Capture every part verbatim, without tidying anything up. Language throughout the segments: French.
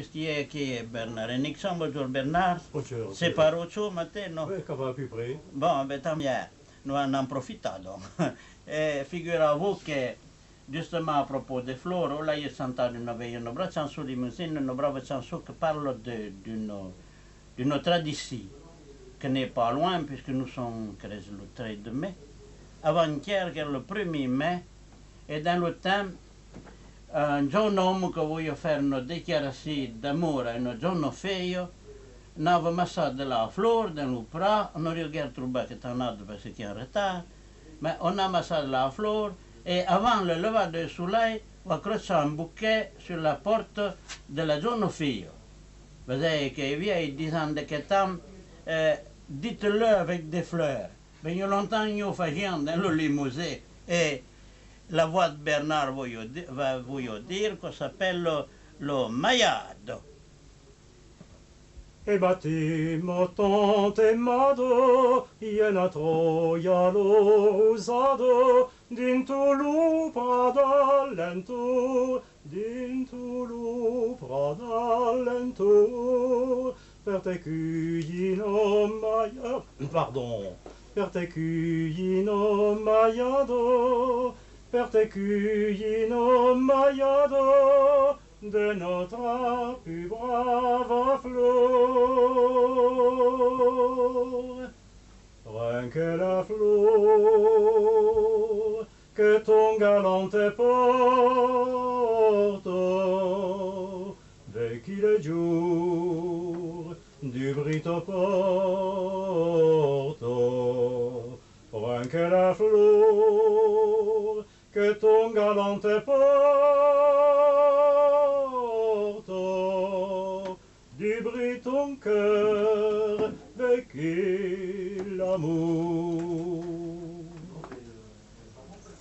Știe că e Bernard Hénixson, bonjour Bernard. Bonjour. Se paruțu, mateno. Băi, că va fi prei. Bun, betam iar. Nu am profitat, domn. Figurez-vous că, justement, apropo de flori, là, eu sunt în avea în obra, chanson de muzică, în obra, chanson că parlă de, d'une tradiție, că ne pas loin, puisque nous sommes, crez, le trei de mai, avant-hier, que le premier mai, et dans le temps, un giorno uomo che voglio fare una dichiarazione d'amore, un giorno feio, non avevo massato la flore, non riuscivo a trovare che c'è un altro perché c'è in ritardo, ma ho massato la flore e avant le levare del sole ho crociato un bouquet sulla porta della giorno feio. Vedete che viene dicendo che tam, eh, dites-le con delle fleurs, perché io l'entendo facendo nel limousin. E, la voix de Bernard va vous dire qu'on s'appelle La Maïada. Et bâti ma tante et mado, yenato yalo usado, din toulou pradal lentour, din toulou pradal lentour, pertecuillino maïado, pardon, pertecuillino maïado, Pertecuillino Maïado de notre plus brave flore. Rien que la flore que ton galant te porte, dès qu'il jour du bris te porte. Rien que la flore que ton galant te porte, du bris ton cœur vécu l'amour.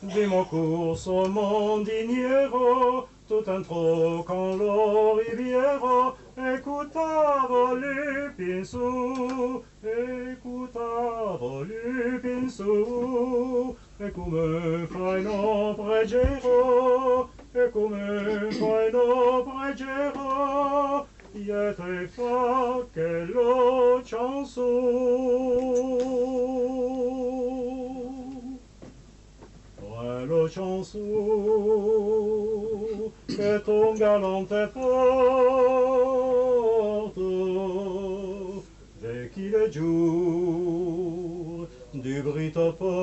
Dis mon cours au mondiniero, tout un troc en l'or riviero, écouta volu pinsou, écouta volu pinsou, e come fai no pregero, e come fai no pregero, je te fa che lo chanson, ouais lo chanson, che ton galante porte, dès qu'il est jour, du bris te porte,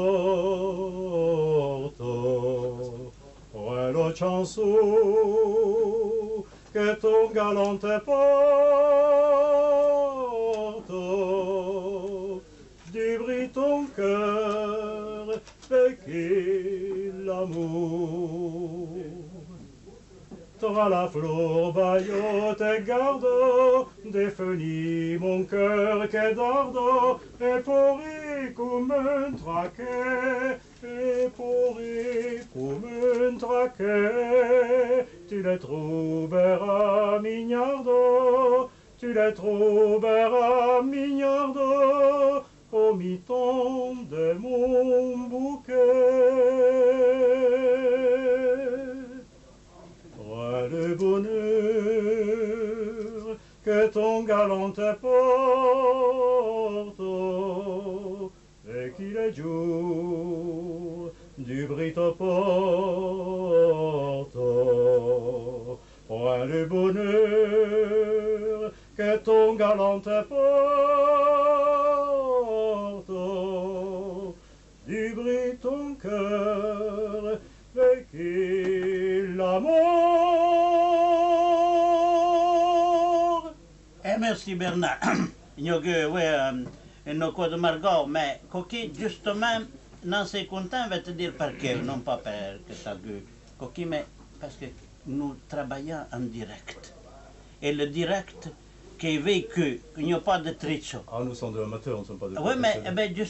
ouais le chanson que ton galant te porte, du bris ton cœur fait qu'il amour. T'auras la flore, baillotte et garde, défini mon cœur qu'est d'ardo, et pourri comme un traquet, et pourri comme un traquet. Tu les trouveras mignardo, tu les trouveras mignardo, au miton de mon bouquet. Ouais, le bonheur que ton galant te porte, et qu'il est jour du bris te porte. Ouais, le bonheur que ton galant te porte, du bris ton cœur vécu l'amour. Et merci Bernard. Io che oui, non code Margot, mais Coqui justement non sei content, va te dire perché, non pas perché ça gueule. Coqui mais parce que nous travaillons en direct. Et le direct qui est vécu, il n'y a pas de tricho. Ah, nous sommes des amateurs, nous ne sommes pas des professionnels. Oui, mais eh ben,